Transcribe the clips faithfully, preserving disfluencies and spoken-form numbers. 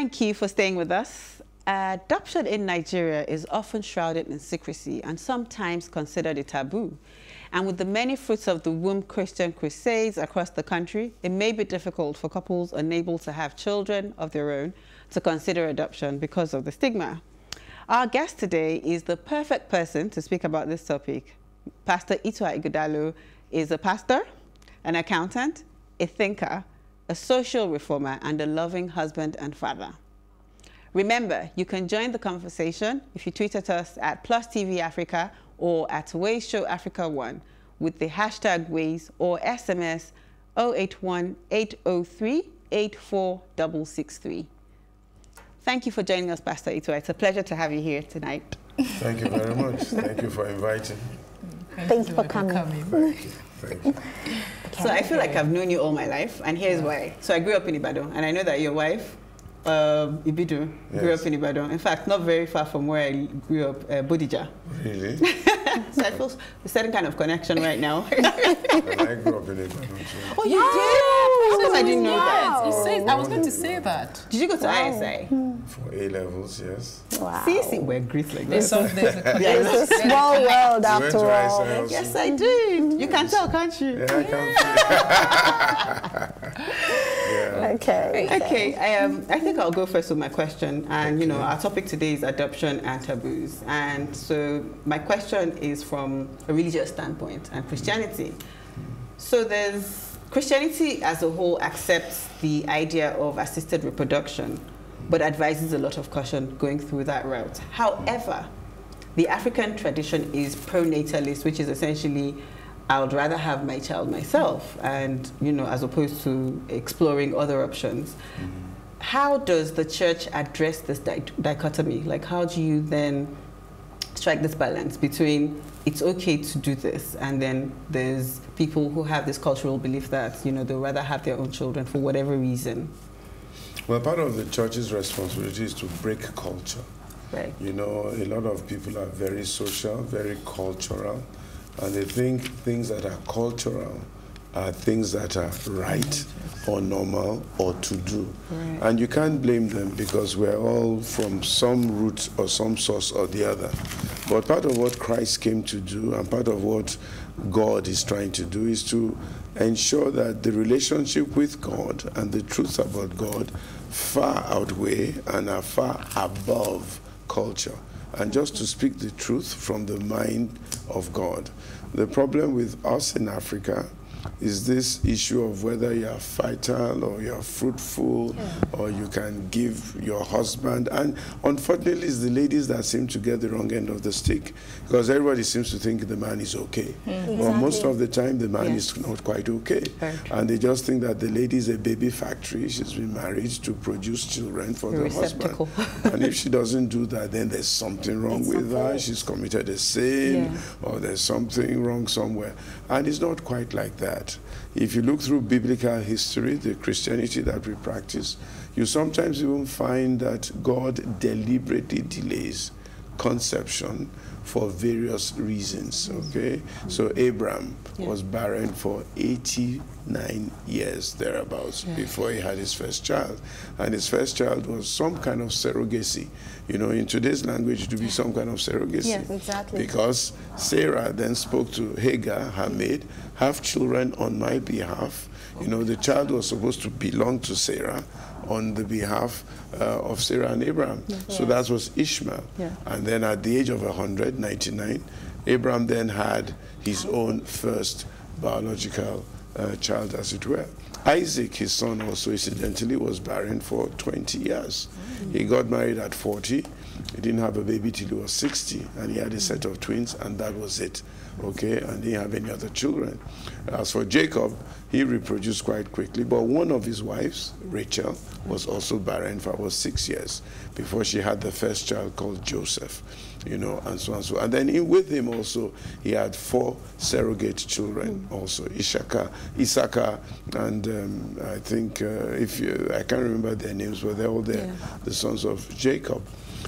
Thank you for staying with us. Adoption in Nigeria is often shrouded in secrecy and sometimes considered a taboo. And with the many fruits of the womb Christian crusades across the country, it may be difficult for couples unable to have children of their own to consider adoption because of the stigma. Our guest today is the perfect person to speak about this topic. Pastor Ituah Ighodalo is a pastor, an accountant, a thinker, a social reformer, and a loving husband and father. Remember, you can join the conversation if you tweet at us at Plus T V Africa or at Ways Show Africa one with the hashtag Ways or S M S zero eight one, eight zero three, eight four six six three. Thank you for joining us, Pastor Ituah. It's a pleasure to have you here tonight. Thank you very much. Thank you for inviting me. Thank you for coming. Thank you. Thank you. So I feel like I've known you all my life, and here's why. So I grew up in Ibidun, and I know that your wife, Um, Ibidu, yes. Grew up in Ibadan. In fact, not very far from where I grew up, uh, Bodija. Really? So I feel a certain kind of connection right now. Well, I grew up in Ibadan. So. Oh, you oh, did? Because I didn't know that. Yes. Oh, says, I was going to say that. Did you go to wow. I S A? For A levels, yes. Wow. See, see, we're Greeks like that. It's a small world after all. Yes, I did. You can tell, can't you? Yeah, I can. Yeah. Okay. Okay. I um, I think I'll go first with my question, and okay. you know, our topic today is adoption and taboos. And so my question is from a religious standpoint and Christianity. So there's Christianity as a whole accepts the idea of assisted reproduction, but advises a lot of caution going through that route. However, the African tradition is pro-natalist, which is essentially I would rather have my child myself, and you know, as opposed to exploring other options. Mm-hmm. How does the church address this di dichotomy? Like, how do you then strike this balance between it's okay to do this, and then there's people who have this cultural belief that you know they'd rather have their own children for whatever reason? Well, part of the church's responsibility is to break culture. Right. You know, a lot of people are very social, very cultural, and they think things that are cultural are things that are right or normal or to do. Right. And you can't blame them because we're all from some root or some source or the other. But part of what Christ came to do and part of what God is trying to do is to ensure that the relationship with God and the truth about God far outweigh and are far above culture. And just to speak the truth from the mind of God. The problem with us in Africa is this issue of whether you're fertile or you're fruitful, yeah. or you can give your husband. And unfortunately, it's the ladies that seem to get the wrong end of the stick, because everybody seems to think the man is okay. Mm. Exactly. Or most of the time, the man yeah. is not quite okay. And they just think that the lady is a baby factory. She's been married to produce children for the husband. And if she doesn't do that, then there's something wrong it's with something. her. She's committed a sin, yeah. or there's something wrong somewhere. And it's not quite like that. If you look through biblical history, the Christianity that we practice, you sometimes even find that God deliberately delays conception for various reasons, okay? So Abraham yeah. was barren for eighty-nine years, thereabouts, yeah. before he had his first child. And his first child was some kind of surrogacy. You know, in today's language, it would be some kind of surrogacy. Yes, exactly. Because Sarah then spoke to Hagar, her maid, have children on my behalf. You know, the child was supposed to belong to Sarah on the behalf uh, of Sarah and Abraham. Yeah. So that was Ishmael. Yeah. And then at the age of one hundred ninety-nine, Abraham then had his own first biological uh, child, as it were. Isaac, his son, also incidentally was barren for twenty years. Mm-hmm. He got married at forty. He didn't have a baby till he was sixty, and he had a set of twins, and that was it. Okay, and he didn't have any other children. As for Jacob, he reproduced quite quickly, but one of his wives, Rachel, was also barren for about six years before she had the first child called Joseph, you know, and so on and so on. And then he, with him also, he had four surrogate children also, Ishaka, Isaka, and um, I think, uh, if you, I can't remember their names, but they're all there, yeah. the sons of Jacob.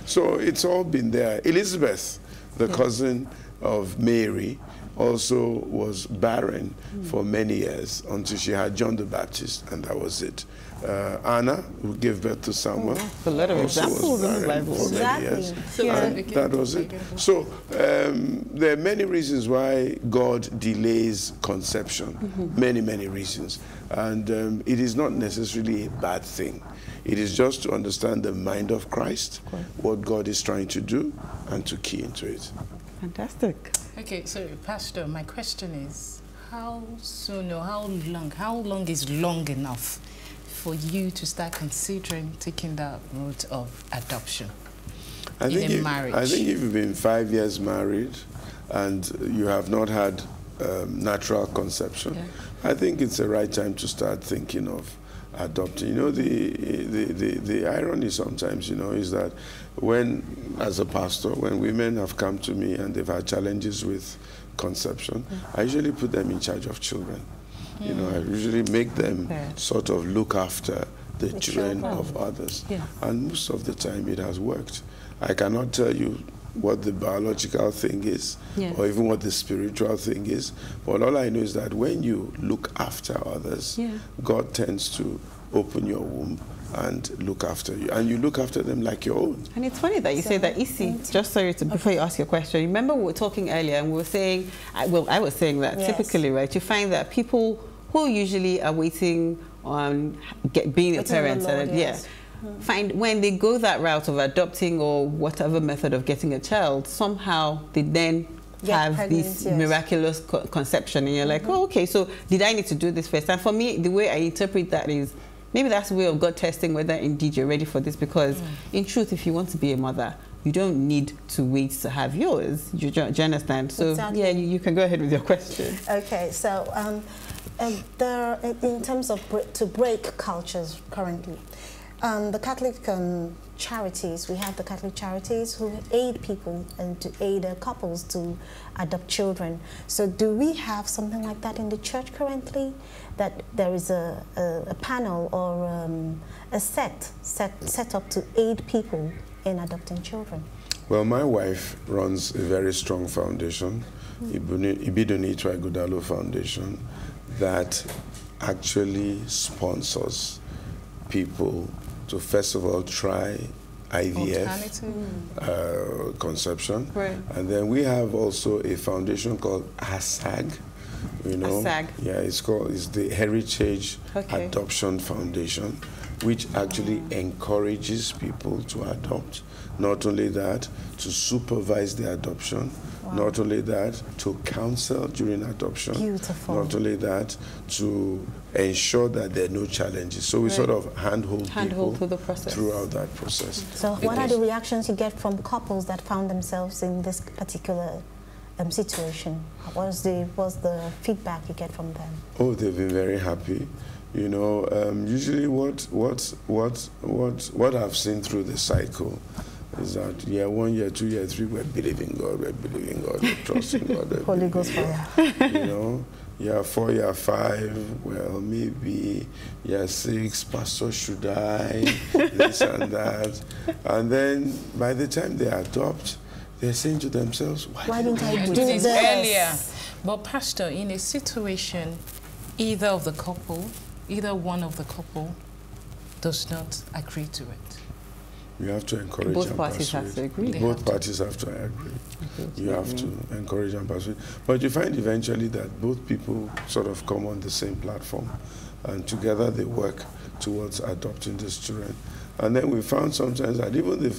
So it's all been there. Elizabeth, the yeah. cousin, of Mary also was barren mm. for many years until she had John the Baptist, and that was it. Uh, Anna, who gave birth to Samuel, the letter of examples in the Bible. Exactly. Years, so and that was it. So um, there are many reasons why God delays conception, mm-hmm. many, many reasons. And um, it is not necessarily a bad thing. It is just to understand the mind of Christ, okay. what God is trying to do, and to key into it. Fantastic. Okay, so Pastor, my question is, how soon or how long, how long is long enough for you to start considering taking that route of adoption I in think a if, marriage? I think if you've been five years married and you have not had um, natural conception, yeah. I think it's the right time to start thinking of adopting. You know, the, the, the, the irony sometimes, you know, is that when, as a pastor, when women have come to me and they've had challenges with conception, mm-hmm. I usually put them in charge of children. Mm. You know, I usually make them yeah. sort of look after the, the children, children of others. Yeah. And most of the time it has worked. I cannot tell you what the biological thing is, yeah. or even what the spiritual thing is. But all I know is that when you look after others, yeah. God tends to open your womb and look after you. And you look after them like your own. And it's funny that you so say that, Isi, just sorry, to, before you ask your question, remember we were talking earlier and we were saying, well, I was saying that yes. typically, right, you find that people who usually are waiting on get, being a parent, Lord, and, yes. yeah, find when they go that route of adopting or whatever method of getting a child, somehow they then get have pregnant, this yes. miraculous co conception, and you're like, mm-hmm. oh, okay, so did I need to do this first? And for me, the way I interpret that is, maybe that's a way of God testing whether indeed you're ready for this, because mm. in truth, if you want to be a mother, you don't need to wait to have yours. You, do you understand? So exactly. yeah, you, you can go ahead with your question. Okay, so um, um, there, in terms of bre to break cultures currently, Um, the Catholic um, charities, we have the Catholic charities who aid people and to aid uh, couples to adopt children. So do we have something like that in the church currently? That there is a, a, a panel or um, a set, set set up to aid people in adopting children? Well, my wife runs a very strong foundation, mm. Ibidunitra Gudalo Foundation, that actually sponsors people to first of all try I V F, uh, conception, right. and then we have also a foundation called A S A G. You know, A S A G. Yeah, it's called it's the Heritage okay. Adoption Foundation, which actually mm. encourages people to adopt. Not only that, to supervise the adoption. Wow. Not only that, to counsel during adoption. Beautiful. Not only that, to ensure that there are no challenges. So we right. sort of handhold hand people through the process. throughout that process. So it what is. are the reactions you get from couples that found themselves in this particular um, situation? What was the, what's the feedback you get from them? Oh, they've been very happy. You know, um, usually what, what, what, what, what I've seen through the cycle is that year one, year two, year three, we're believing God, we're believing God, we're trusting God. Holy Ghost fire. You know? Year four, year five, well, maybe year six, pastor should I, this and that. And then by the time they adopt, they're saying to themselves, why, why didn't I do this earlier? But pastor, in a situation, either of the couple, either one of the couple does not agree to it. You have to encourage both and parties persuade. have to agree. They both have parties to. have to agree. You have mm-hmm. to encourage and persuade. But you find eventually that both people sort of come on the same platform, and together they work towards adopting these children. And then we found sometimes that even the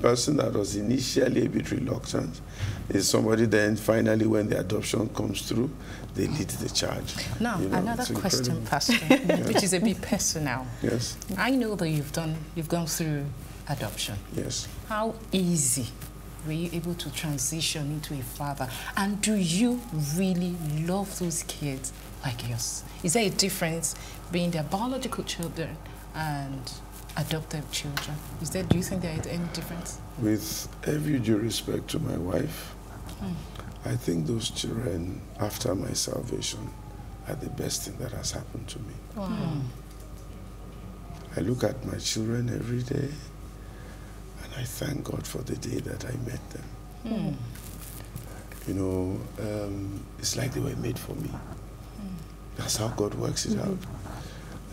person that was initially a bit reluctant is somebody then finally, when the adoption comes through, they lead the charge. Now, you know, another question, Pastor, yes. which is a bit personal. Yes. I know that you've done, you've gone through adoption. Yes. How easy were you able to transition into a father? And do you really love those kids like yours? Is there a difference being their biological children and adoptive children? Is there, do you think there is any difference? With every due respect to my wife, mm. I think those children, after my salvation, are the best thing that has happened to me. Wow. Mm. I look at my children every day, and I thank God for the day that I met them. Mm. you know, um, it's like they were made for me. Mm. That's how God works it mm-hmm.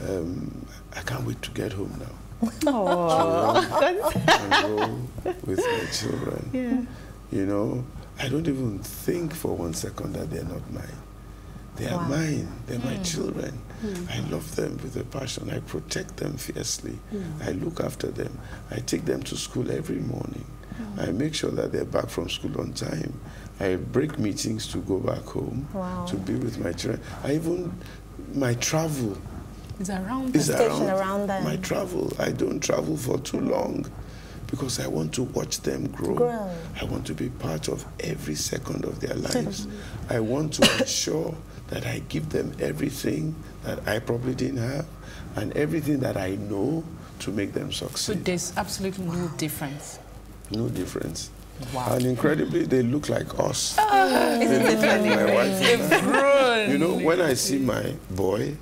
out. Um, I can't wait to get home now. Oh, and go with my children. Yeah. You know, I don't even think for one second that they're not mine. They are wow. mine. They're mm. my children. Mm. I love them with a passion. I protect them fiercely. Mm. I look after them. I take them to school every morning. Mm. I make sure that they're back from school on time. I break meetings to go back home wow. to be with my children. I even, my travel. It's around the station, around them. My travel. I don't travel for too long because I want to watch them grow. grow. I want to be part of every second of their lives. I want to ensure that I give them everything that I probably didn't have and everything that I know to make them succeed. So there's absolutely wow. no difference? No difference. Wow. And incredibly, they look like us. Oh, isn't it funny? My wife. You know, when I see my boy,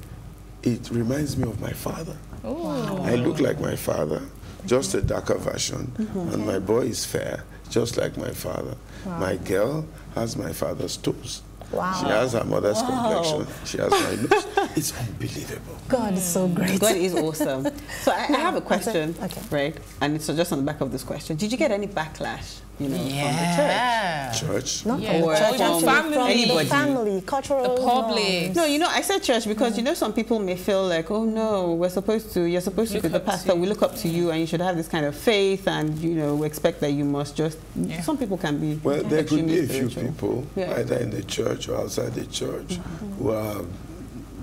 it reminds me of my father. Wow. I look like my father, just a darker version, mm-hmm. and my boy is fair, just like my father. Wow. My girl has my father's toes. Wow. She has her mother's wow. complexion. She has my looks. It's unbelievable. God is so great. God is awesome. So I, I have a question, okay. right? And it's just on the back of this question. Did you get any backlash, you know, yeah. from the church? Church? Not yeah. from the church, from family. Anybody. Family, cultural, the public. No, you know, I said church because, mm. you know, some people may feel like, oh, no, we're supposed to, you're supposed look to be the pastor. We look up to you and you should have this kind of faith and, you know, we expect that you must just, yeah. some people can be. Well, there could be a few people, yeah. either in the church or outside the church, mm-hmm. who are,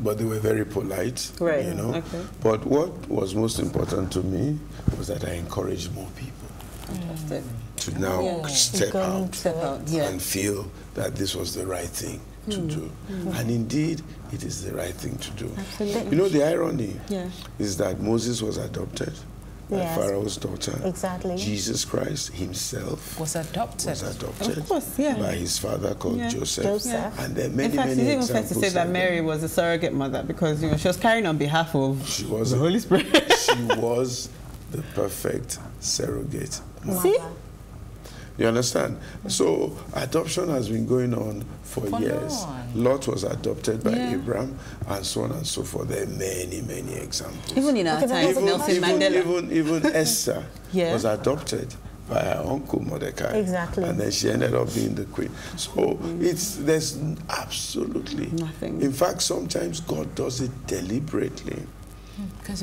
but they were very polite, right. you know. Okay. But what was most important to me was that I encouraged more people mm. to now yeah. step, out step out yeah. and feel that this was the right thing mm. to do. Mm. And indeed, it is the right thing to do. Absolutely. You know, the irony yeah. is that Moses was adopted. Yes. Pharaoh's daughter. Exactly. Jesus Christ himself was adopted. Was adopted of course, yeah. by his father called yeah. Joseph. Joseph. Yeah. And there are many, in fact, many examples. It's even fair to say that Mary was a surrogate mother because you know she was carrying on behalf of she was the a, Holy Spirit. She was the perfect surrogate mother. See? You understand? So adoption has been going on for, for years. No Lot was adopted by yeah. Abraham, and so on and so forth. There are many, many examples. Even in our okay, time, even, Nelson even, Mandela. Even, even Esther yeah. was adopted by her uncle Mordecai. Exactly. And then she ended up being the queen. So it's there's absolutely nothing. In fact, sometimes God does it deliberately.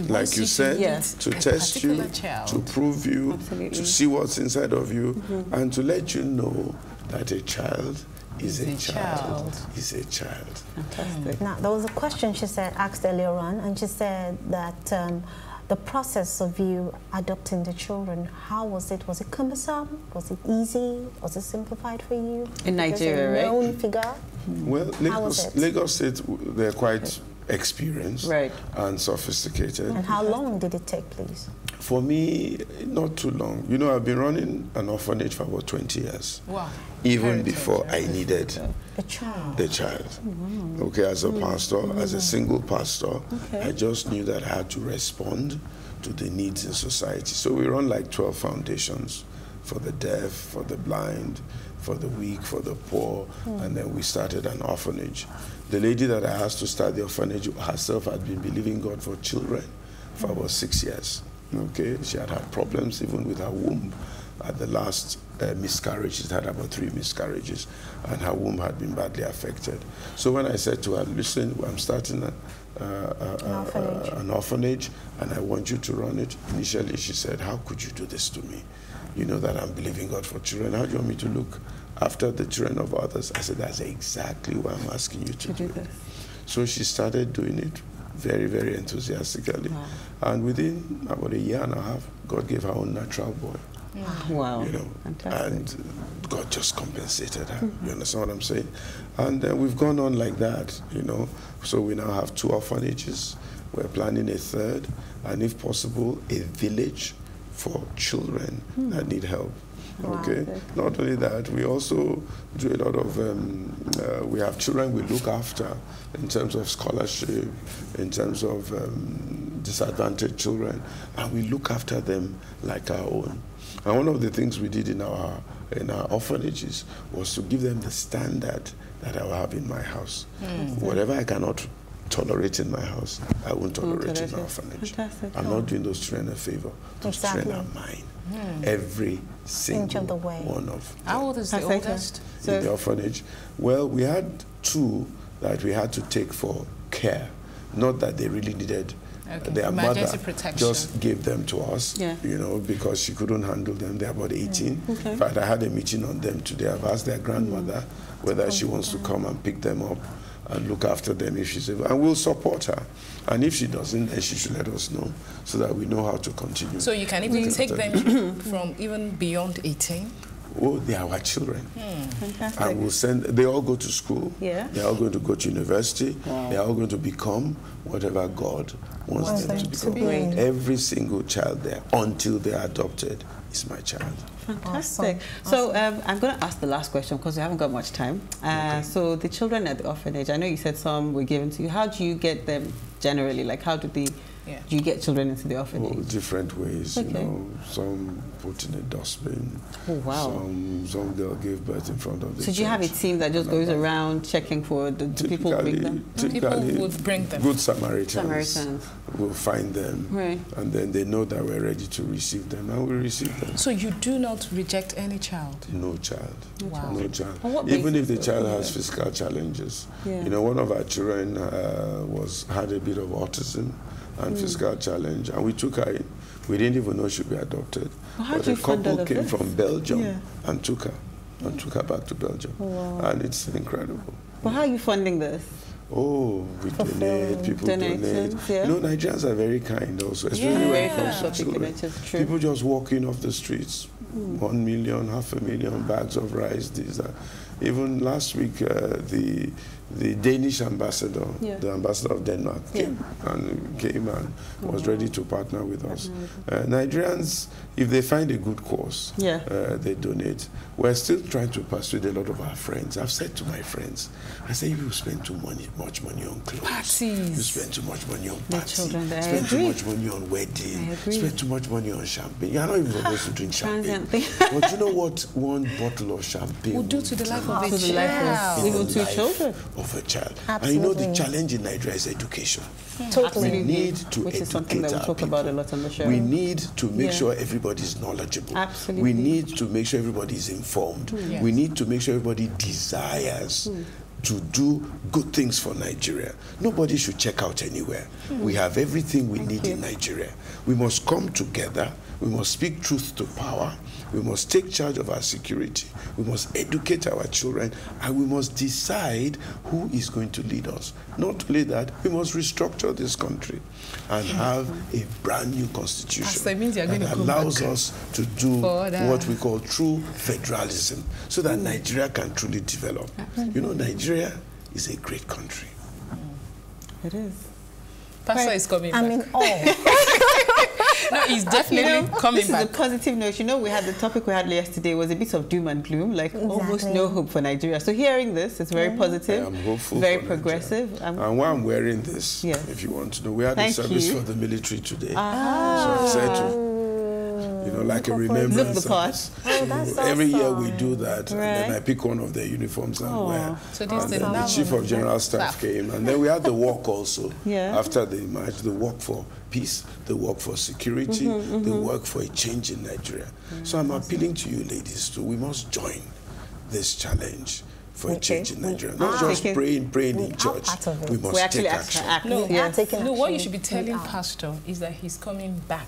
Like you said, to, yes, to test you, child. to prove you, absolutely. To see what's inside of you, mm-hmm. and to let you know that a child is a, a child, child is a child. Fantastic. Mm. Now, there was a question she said, asked earlier on, and she said that um, the process of you adopting the children, how was it? Was it cumbersome? Was it easy? Was it simplified for you? In Nigeria, right? Known figure? Well, Lagos, Lagos State, they're quite... experienced right. and sophisticated. And how long did it take, please? For me, not too long. You know, I've been running an orphanage for about twenty years. Wow. Even before I needed a child. The child. Wow. Okay, as a pastor, mm-hmm. as a single pastor, okay. I just knew that I had to respond to the needs in society. So we run like twelve foundations for the deaf, for the blind, for the weak, for the poor, mm. and then we started an orphanage. The lady that I asked to start the orphanage herself had been believing God for children for mm. about six years. Okay, she had had problems even with her womb. At the last uh, miscarriage, she had about three miscarriages, and her womb had been badly affected. So when I said to her, "Listen, I'm starting a, uh, a, an, orphanage. A, an orphanage, and I want you to run it," initially she said, "How could you do this to me? You know that I'm believing God for children. How do you want me to look after the children of others?" I said, "That's exactly what I'm asking you to, to do." do. So she started doing it very, very enthusiastically. Wow. And within about a year and a half, God gave her own natural boy. Wow. wow. You know, fantastic. And God just compensated her. Mm-hmm. You understand what I'm saying? And uh, we've gone on like that, you know. So we now have two orphanages. We're planning a third, and if possible, a village for children hmm. that need help. Wow. Okay. Not only that, we also do a lot of, um, uh, we have children we look after in terms of scholarship, in terms of um, disadvantaged children, and we look after them like our own. And one of the things we did in our in our orphanages was to give them the standard that I will have in my house. Mm. Whatever I cannot tolerate in my house, I won't tolerate in my orphanage. Fantastic. I'm not doing those children a favor. To exactly. Train our mind. Mm. Every single of way. one of them. How old is the oldest? So in the orphanage? Well, we had two that we had to take for care. Not that they really needed. Okay. Their Emergency mother protection. Just gave them to us, yeah. you know, because she couldn't handle them. They're about eighteen. Yeah. Okay. In fact, I had a meeting on them today. I've asked their grandmother mm. whether she wants to come and pick them up and look after them if she's able. And we'll support her. And if she doesn't, then she should let us know so that we know how to continue. So you can even take them from even beyond eighteen? Oh, they are our children. Mm. And we'll send, they all go to school. Yeah. They're all going to go to university. Wow. They're all going to become whatever God wants well, them to become. To be Every single child there, until they are adopted, is my child. Fantastic. Awesome. So um, I'm going to ask the last question because we haven't got much time. Uh, okay. So the children at the orphanage, I know you said some were given to you. How do you get them generally? Like how do they... Yeah. Do you get children into the orphanage? Well, different ways, okay. you know. Some put in a dustbin. Oh, wow. Some, some they'll give birth in front of the So do you have a team that just goes around checking for the people who bring them? People would bring them. Good Samaritans, Samaritans. will find them. Right. And then they know that we're ready to receive them, and we receive them. So you do not reject any child? No child. Wow. No child. Even if the child has physical challenges. Yeah. You know, one of our children uh, was had a bit of autism. And mm. physical challenge, and we took her in. We didn't even know she'd be adopted. Well, how but a couple came this? from Belgium yeah. and took her, and took her back to Belgium. Wow. And it's incredible. Well, yeah. how are you funding this? Oh, we For donate, film. people Donations, donate. Yeah. You know, Nigerians are very kind also, especially yeah. when it comes to children. People just walking off the streets, mm. one million, half a million bags of rice, these that. Even last week, uh, the the Danish ambassador, yeah. the ambassador of Denmark, yeah. came and came and was wow. ready to partner with us. Uh, Nigerians, if they find a good cause, yeah. uh, they donate. We're still trying to persuade a lot of our friends. I've said to my friends, I say, you spend too money, much money on clothes. Parties. You spend too much money on parties. Spend too much money on wedding. Spend too much money on champagne. You're not even supposed to drink champagne. But you know what one bottle of champagne will do to the life of a child? Even two children. Of a child. Absolutely. And you know the challenge in Nigeria is education. Totally. We need to Which educate is something that we we'll talk people. about a lot on the show. We need to make yeah. sure everybody is knowledgeable. Absolutely. We need to make sure everybody is informed. Mm. Yes. We need to make sure everybody desires mm. to do good things for Nigeria. Nobody should check out anywhere. Mm. We have everything we Thank need you. in Nigeria. We must come together. We must speak truth to power. We must take charge of our security. We must educate our children, and we must decide who is going to lead us. Not only that, we must restructure this country and have a brand new constitution that allows us to do what we call true federalism, so that Nigeria can truly develop. You know, Nigeria is a great country. It is. Pastor is coming back. I mean, oh. No, he's definitely you know, coming this back. This is a positive note. You know, we had the topic we had yesterday was a bit of doom and gloom, like exactly. almost no hope for Nigeria. So hearing this, it's very positive, I'm hopeful very progressive. I'm and while I'm wearing this, yes. if you want to know, we had Thank a service you. for the military today. Ah. So I said to You know, like a remembrance. Oh, so awesome. Every year we do that, right. and then I pick one of their uniforms and oh. wear. So and then the chief of general staff came, and then we had the walk also. Yeah. After the march, the walk for peace, the walk for security, mm -hmm, mm -hmm. the work for a change in Nigeria. Mm, so I'm awesome. appealing to you, ladies, too. We must join this challenge for okay. a change in Nigeria. Not ah, just praying, praying in church. We must We're take action. action. No, yes. no action. What you should be telling Pastor is that he's coming back.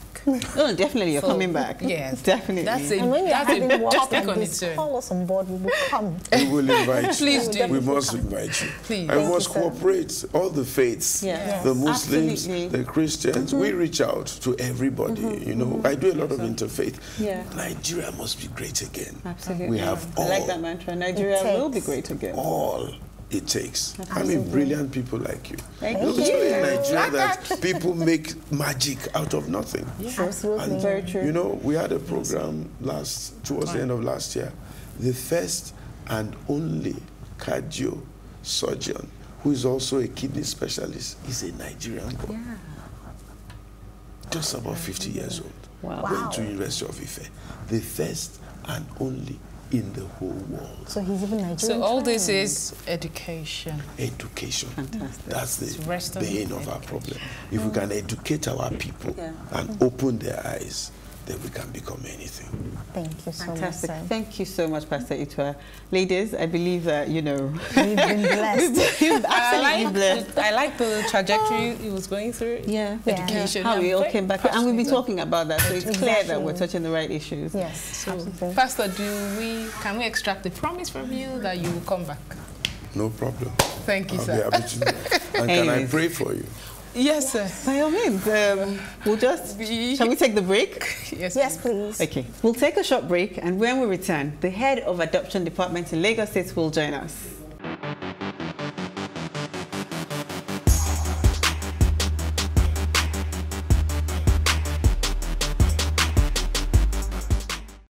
No, definitely, you're so, coming back. Yes, definitely. That's a, and when you're that's having a walk like this, call us on board, we will come. We will invite you. Please do. We must come. invite you. Please. And we must cooperate, all the faiths, yes. Yes. the Muslims, Absolutely. the Christians. Mm-hmm. We reach out to everybody, mm-hmm. you know. Mm-hmm. I do a lot of interfaith. Yeah. Nigeria must be great again. Absolutely. We have all. I like that mantra. Nigeria will be great again. All. It takes. Absolutely. I mean, brilliant people like you. Thank you. Know, it's only in Nigeria that people make magic out of nothing. Yes. Absolutely. And, Very true. You know, we had a program last towards wow. the end of last year. The first and only cardio surgeon, who is also a kidney specialist, is a Nigerian boy. Yeah. just about fifty years old. Wow. Went to University of Ife, the first and only in the whole world. So he's even Nigerian. So all this is education. Education. Fantastic. That's the, the end of our problem. If mm. we can educate our people yeah. and mm. open their eyes, then we can become anything. Thank you so Fantastic. much. Sir. Thank you so much, Pastor Ituah. Ladies, I believe that, you know, we've been blessed. You've absolutely I blessed. The, I like the trajectory it was going through. Yeah. yeah. Education. How we all came back. And we've been talking about that, so it's exactly. clear that we're touching the right issues. Yes. So, absolutely. Pastor, do we, can we extract the promise from you that you will come back? No problem. Thank you, I'll sir. Be happy to do that. And Anyways. can I pray for you? Yes, sir. By all means, um, we'll just, shall we take the break? Yes, yes, please. Okay, we'll take a short break, and when we return, the head of adoption department in Lagos State will join us.